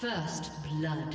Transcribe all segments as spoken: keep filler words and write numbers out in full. First blood.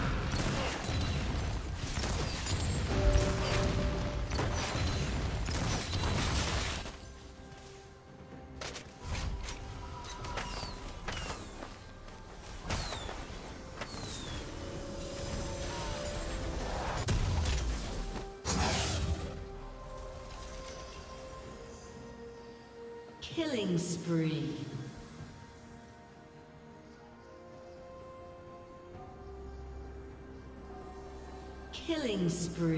Killing spree. Killing spree.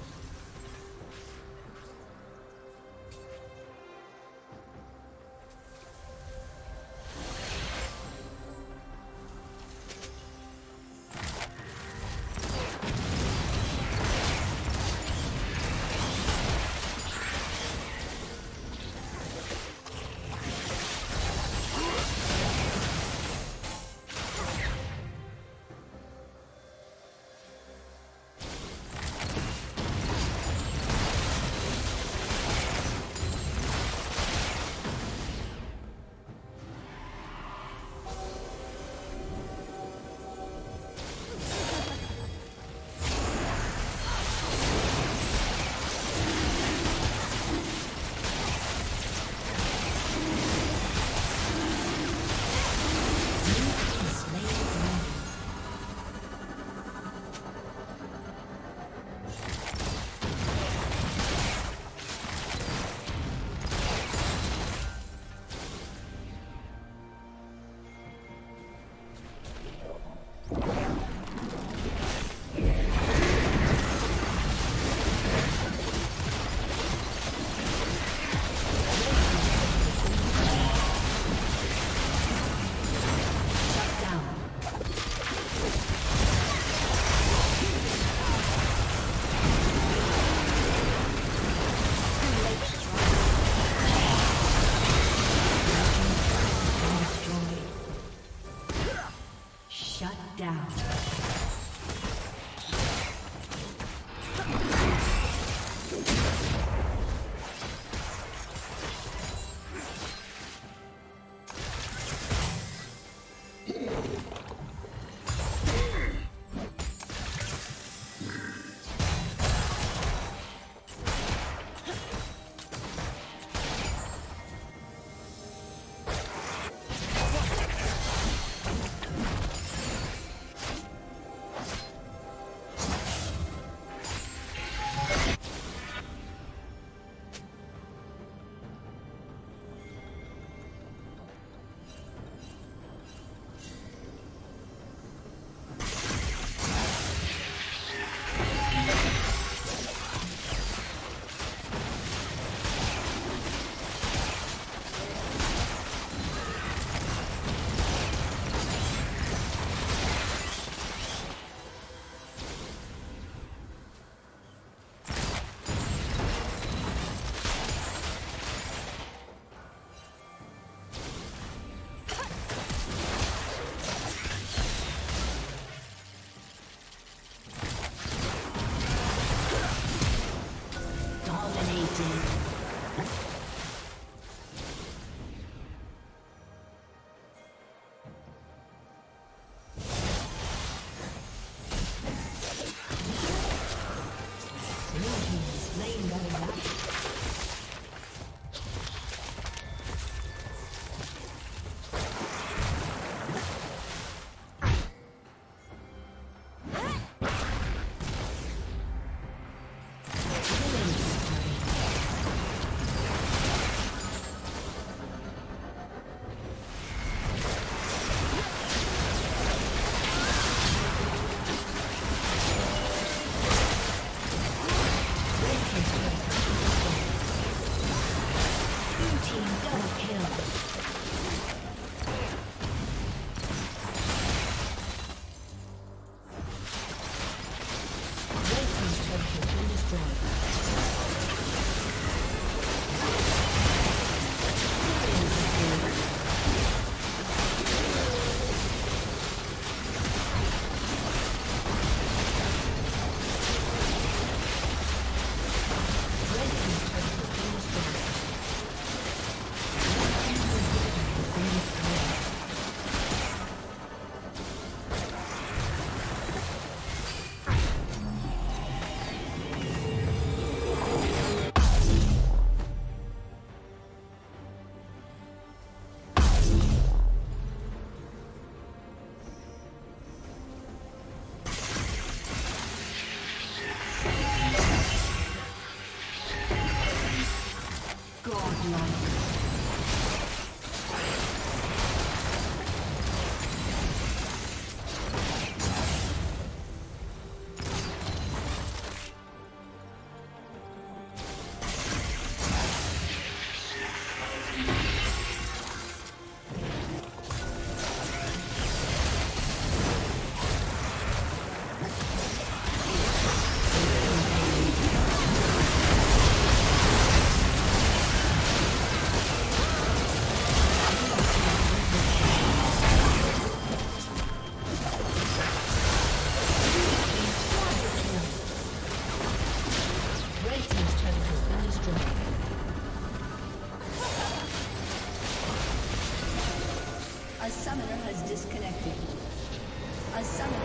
see. A summoner has disconnected. A summoner